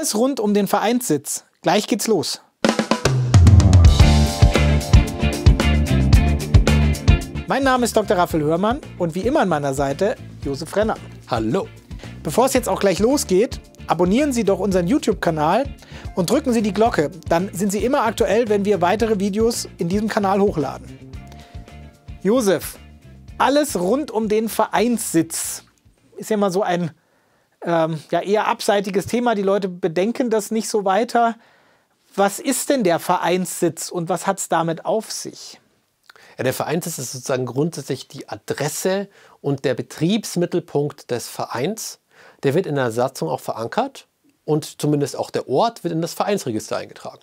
Alles rund um den Vereinssitz. Gleich geht's los. Mein Name ist Dr. Rafael Hörmann und wie immer an meiner Seite Josef Renner. Hallo. Bevor es jetzt auch gleich losgeht, abonnieren Sie doch unseren YouTube-Kanal und drücken Sie die Glocke. Dann sind Sie immer aktuell, wenn wir weitere Videos in diesem Kanal hochladen. Josef, alles rund um den Vereinssitz. Ist ja mal so ein eher abseitiges Thema. Die Leute bedenken das nicht so weiter. Was ist denn der Vereinssitz und was hat es damit auf sich? Ja, der Vereinssitz ist sozusagen grundsätzlich die Adresse und der Betriebsmittelpunkt des Vereins. Der wird in der Satzung auch verankert und zumindest auch der Ort wird in das Vereinsregister eingetragen.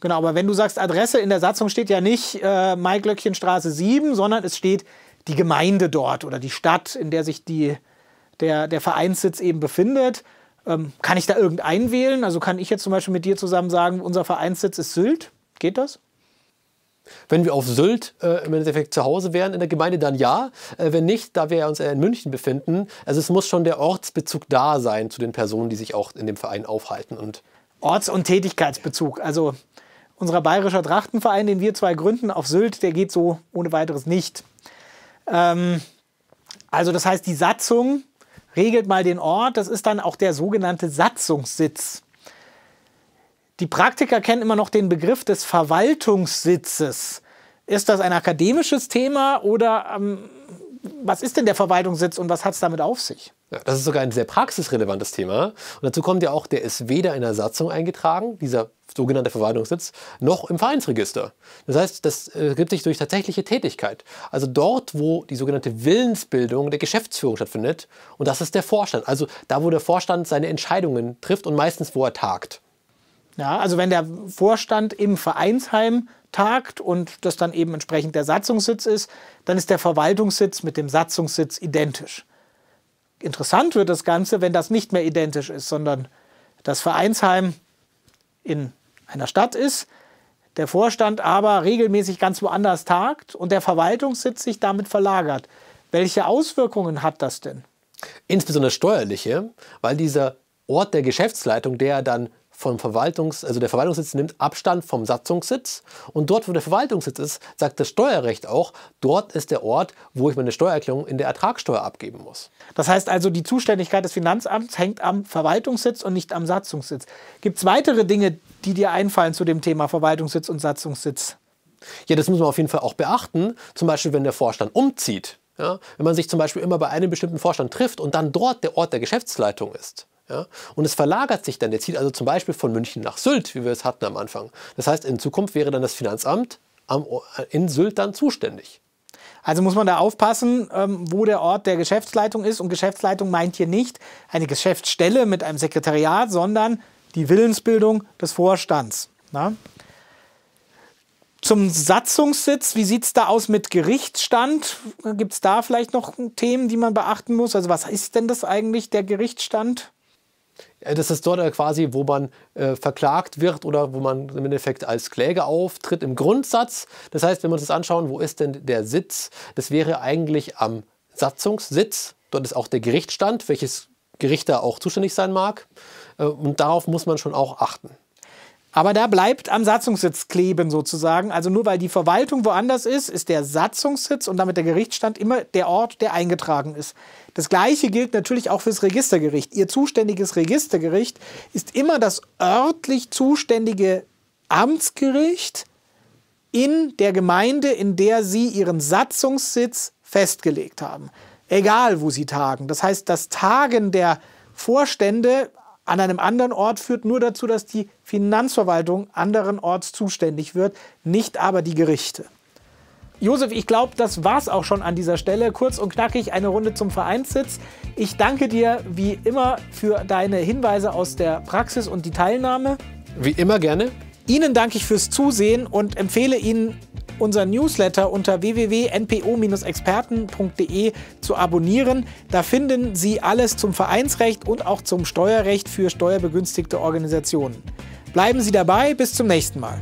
Genau, aber wenn du sagst Adresse, in der Satzung steht ja nicht Maiglöckchenstraße 7, sondern es steht die Gemeinde dort oder die Stadt, in der sich der Vereinssitz eben befindet. Kann ich da irgendeinen wählen? Also kann ich jetzt zum Beispiel mit dir zusammen sagen, unser Vereinssitz ist Sylt? Geht das? Wenn wir auf Sylt im Endeffekt zu Hause wären in der Gemeinde, dann ja. Wenn nicht, da wir uns in München befinden. Also es muss schon der Ortsbezug da sein zu den Personen, die sich auch in dem Verein aufhalten. Und Orts- und Tätigkeitsbezug. Also unser Bayerischer Trachtenverein, den wir zwei gründen auf Sylt, der geht so ohne weiteres nicht. Also das heißt, die Satzung regelt mal den Ort, das ist dann auch der sogenannte Satzungssitz. Die Praktiker kennen immer noch den Begriff des Verwaltungssitzes. Ist das ein akademisches Thema oder was ist denn der Verwaltungssitz und was hat es damit auf sich? Ja, das ist sogar ein sehr praxisrelevantes Thema. Und dazu kommt ja auch, der ist weder in der Satzung eingetragen, dieser sogenannte Verwaltungssitz, noch im Vereinsregister. Das heißt, das ergibt sich durch tatsächliche Tätigkeit. Also dort, wo die sogenannte Willensbildung der Geschäftsführung stattfindet, und das ist der Vorstand. Also da, wo der Vorstand seine Entscheidungen trifft und meistens, wo er tagt. Ja, also wenn der Vorstand im Vereinsheim tagt und das dann eben entsprechend der Satzungssitz ist, dann ist der Verwaltungssitz mit dem Satzungssitz identisch. Interessant wird das Ganze, wenn das nicht mehr identisch ist, sondern das Vereinsheim in einer Stadt ist, der Vorstand aber regelmäßig ganz woanders tagt und der Verwaltungssitz sich damit verlagert. Welche Auswirkungen hat das denn? Insbesondere steuerliche, weil dieser Ort der Geschäftsleitung, der dann der Verwaltungssitz nimmt Abstand vom Satzungssitz und dort, wo der Verwaltungssitz ist, sagt das Steuerrecht auch, dort ist der Ort, wo ich meine Steuererklärung in der Ertragssteuer abgeben muss. Das heißt also, die Zuständigkeit des Finanzamts hängt am Verwaltungssitz und nicht am Satzungssitz. Gibt es weitere Dinge, die dir einfallen zu dem Thema Verwaltungssitz und Satzungssitz? Ja, das muss man auf jeden Fall auch beachten, zum Beispiel, wenn der Vorstand umzieht. Ja? Wenn man sich zum Beispiel immer bei einem bestimmten Vorstand trifft und dann dort der Ort der Geschäftsleitung ist. Ja, und es verlagert sich dann, der zieht also zum Beispiel von München nach Sylt, wie wir es hatten am Anfang. Das heißt, in Zukunft wäre dann das Finanzamt in Sylt dann zuständig. Also muss man da aufpassen, wo der Ort der Geschäftsleitung ist. Und Geschäftsleitung meint hier nicht eine Geschäftsstelle mit einem Sekretariat, sondern die Willensbildung des Vorstands. Na? Zum Satzungssitz, wie sieht es da aus mit Gerichtsstand? Gibt es da vielleicht noch Themen, die man beachten muss? Also was ist denn das eigentlich, der Gerichtsstand? Das ist dort quasi, wo man verklagt wird oder wo man im Endeffekt als Kläger auftritt im Grundsatz. Das heißt, wenn wir uns das anschauen, wo ist denn der Sitz? Das wäre eigentlich am Satzungssitz. Dort ist auch der Gerichtsstand, welches Gericht da auch zuständig sein mag. Und darauf muss man schon auch achten. Aber da bleibt am Satzungssitz kleben sozusagen. Also nur weil die Verwaltung woanders ist, ist der Satzungssitz und damit der Gerichtsstand immer der Ort, der eingetragen ist. Das Gleiche gilt natürlich auch fürs Registergericht. Ihr zuständiges Registergericht ist immer das örtlich zuständige Amtsgericht in der Gemeinde, in der Sie Ihren Satzungssitz festgelegt haben. Egal, wo Sie tagen. Das heißt, das Tagen der Vorstände an einem anderen Ort führt nur dazu, dass die Finanzverwaltung anderenorts zuständig wird, nicht aber die Gerichte. Josef, ich glaube, das war's auch schon an dieser Stelle. Kurz und knackig eine Runde zum Vereinssitz. Ich danke dir wie immer für deine Hinweise aus der Praxis und die Teilnahme. Wie immer gerne. Ihnen danke ich fürs Zusehen und empfehle Ihnen, unseren Newsletter unter www.npo-experten.de zu abonnieren. Da finden Sie alles zum Vereinsrecht und auch zum Steuerrecht für steuerbegünstigte Organisationen. Bleiben Sie dabei, bis zum nächsten Mal.